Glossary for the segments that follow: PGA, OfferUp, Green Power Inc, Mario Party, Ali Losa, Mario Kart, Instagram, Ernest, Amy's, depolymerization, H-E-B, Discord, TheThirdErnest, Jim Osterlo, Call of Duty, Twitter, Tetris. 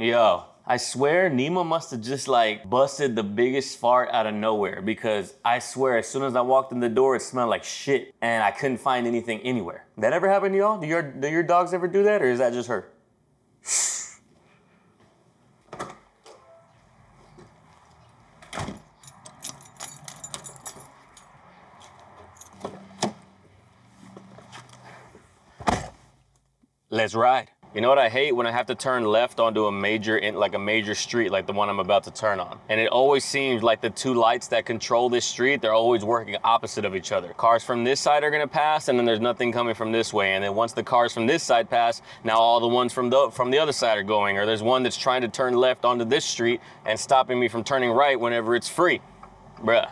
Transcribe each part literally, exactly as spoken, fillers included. Yo, I swear Nima must have just like busted the biggest fart out of nowhere, because I swear as soon as I walked in the door, it smelled like shit and I couldn't find anything anywhere. That ever happened to y'all? Do your, do your dogs ever do that, or is that just her? Let's ride. You know what I hate? When I have to turn left onto a major, in, like a major street like the one I'm about to turn on. And it always seems like the two lights that control this street, they're always working opposite of each other. Cars from this side are gonna pass, and then there's nothing coming from this way. And then once the cars from this side pass, now all the ones from the, from the other side are going, or there's one that's trying to turn left onto this street and stopping me from turning right whenever it's free. Bruh.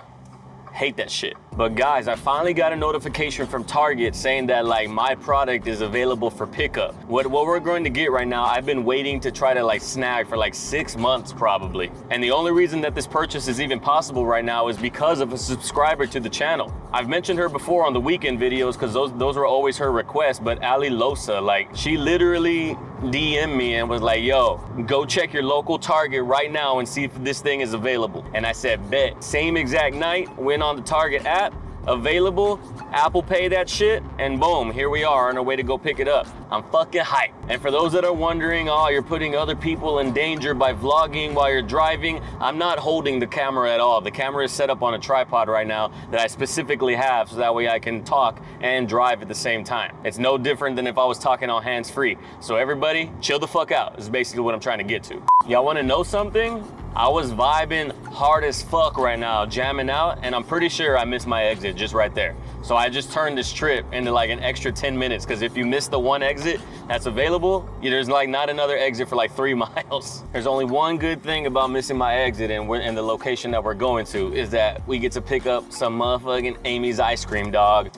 Hate that shit. But guys, I finally got a notification from Target saying that like my product is available for pickup. What, what we're going to get right now, I've been waiting to try to like snag for like six months probably. And the only reason that this purchase is even possible right now is because of a subscriber to the channel. I've mentioned her before on the weekend videos because those, those were always her requests, but Ali Losa, like she literally D M'd me and was like, yo, go check your local Target right now and see if this thing is available. And I said, bet. Same exact night, went on the Target app, available, Apple Pay that shit, and boom, here we are on our way to go pick it up. I'm fucking hyped. And for those that are wondering, oh, you're putting other people in danger by vlogging while you're driving, I'm not holding the camera at all. The camera is set up on a tripod right now that I specifically have so that way I can talk and drive at the same time. It's no different than if I was talking on hands-free. So everybody, chill the fuck out is basically what I'm trying to get to. Y'all wanna know something? I was vibing hard as fuck right now, jamming out, and I'm pretty sure I missed my exit just right there. So I just turned this trip into like an extra ten minutes, because if you miss the one exit that's available, there's like not another exit for like three miles. There's only one good thing about missing my exit and, we're, and the location that we're going to is that we get to pick up some motherfucking Amy's ice cream, dog.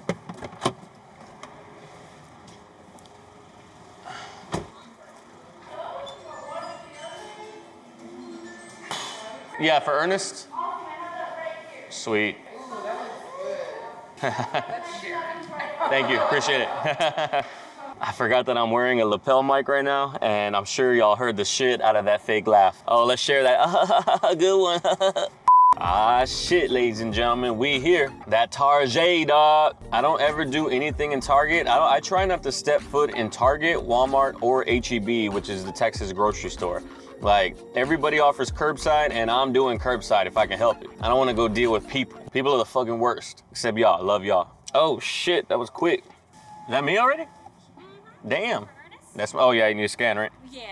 Yeah, for Ernest. Sweet. Thank you, appreciate it. I forgot that I'm wearing a lapel mic right now, and I'm sure y'all heard the shit out of that fake laugh. Oh, let's share that. Good one. Ah, shit, ladies and gentlemen, we here. That Target, dog. I don't ever do anything in Target. I, don't, I try not to step foot in Target, Walmart, or H E B, which is the Texas grocery store. Like, everybody offers curbside, and I'm doing curbside if I can help it. I don't want to go deal with people. People are the fucking worst. Except y'all. Love y'all. Oh, shit. That was quick. Is that me already? Mm-hmm. Damn. That's my, oh, yeah. You need to scan, right? Yeah.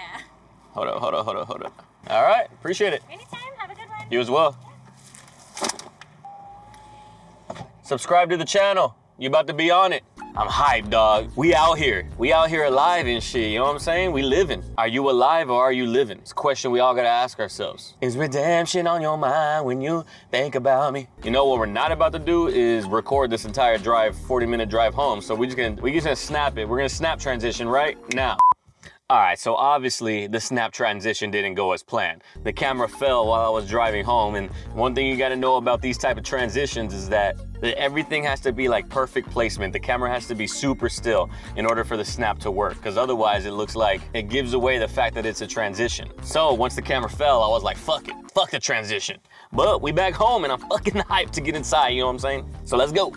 Hold up, hold up, hold up, hold up. All right. Appreciate it. Anytime. Have a good one. You as well. Yeah. Subscribe to the channel. You about to be on it. I'm hyped, dog. We out here. We out here alive and shit, you know what I'm saying? We living. Are you alive or are you living? It's a question we all gotta ask ourselves. Is redemption on your mind when you think about me? You know what we're not about to do is record this entire drive, forty minute drive home. So we just gonna, we just gonna snap it. We're gonna snap transition right now. All right, so obviously the snap transition didn't go as planned. The camera fell while I was driving home, and one thing you gotta know about these type of transitions is that everything has to be like perfect placement. The camera has to be super still in order for the snap to work, because otherwise it looks like it gives away the fact that it's a transition. So once the camera fell, I was like, fuck it, fuck the transition. But we back home and I'm fucking hyped to get inside, you know what I'm saying? So let's go.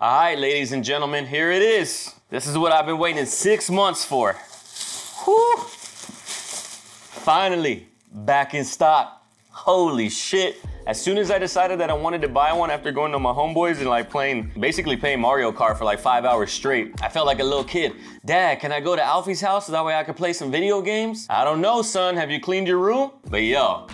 All right, ladies and gentlemen, here it is. This is what I've been waiting six months for. Whew. Finally, back in stock. Holy shit. As soon as I decided that I wanted to buy one after going to my homeboys and like playing, basically playing Mario Kart for like five hours straight, I felt like a little kid. Dad, can I go to Alfie's house so that way I can play some video games? I don't know, son, have you cleaned your room? But yo.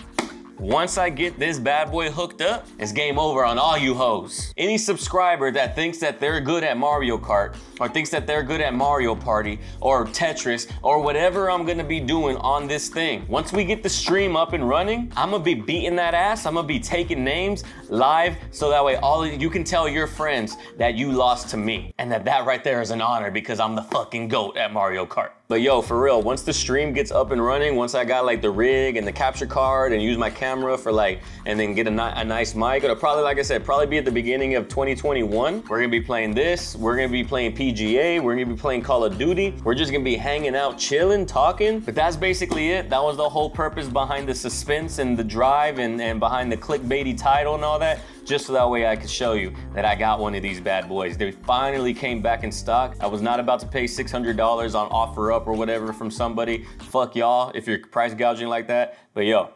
Once I get this bad boy hooked up, it's game over on all you hoes. Any subscriber that thinks that they're good at Mario Kart, or thinks that they're good at Mario Party, or Tetris, or whatever I'm gonna be doing on this thing, once we get the stream up and running, I'm gonna be beating that ass, I'm gonna be taking names live, so that way all of you can tell your friends that you lost to me. And that that right there is an honor, because I'm the fucking GOAT at Mario Kart. But yo, for real, once the stream gets up and running, once I got like the rig and the capture card and use my camera camera for like, and then get a, ni a nice mic. It'll probably, like I said, probably be at the beginning of twenty twenty-one. We're gonna be playing this. We're gonna be playing P G A. We're gonna be playing Call of Duty. We're just gonna be hanging out, chilling, talking. But that's basically it. That was the whole purpose behind the suspense and the drive and, and behind the clickbaity title and all that. Just so that way I could show you that I got one of these bad boys. They finally came back in stock. I was not about to pay six hundred dollars on OfferUp or whatever from somebody. Fuck y'all if you're price gouging like that. But yo,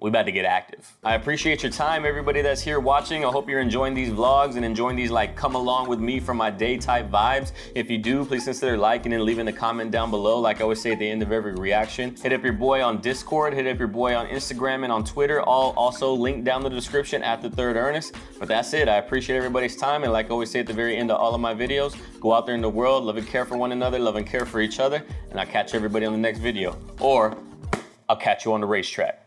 we about to get active. I appreciate your time, everybody that's here watching. I hope you're enjoying these vlogs and enjoying these like come along with me for my day type vibes. If you do, please consider liking and leaving a comment down below. Like I always say at the end of every reaction, hit up your boy on Discord, hit up your boy on Instagram and on Twitter, all also linked down in the description at The Third Ernest. But that's it. I appreciate everybody's time. And like I always say at the very end of all of my videos, go out there in the world, love and care for one another, love and care for each other. And I'll catch everybody on the next video, or I'll catch you on the racetrack.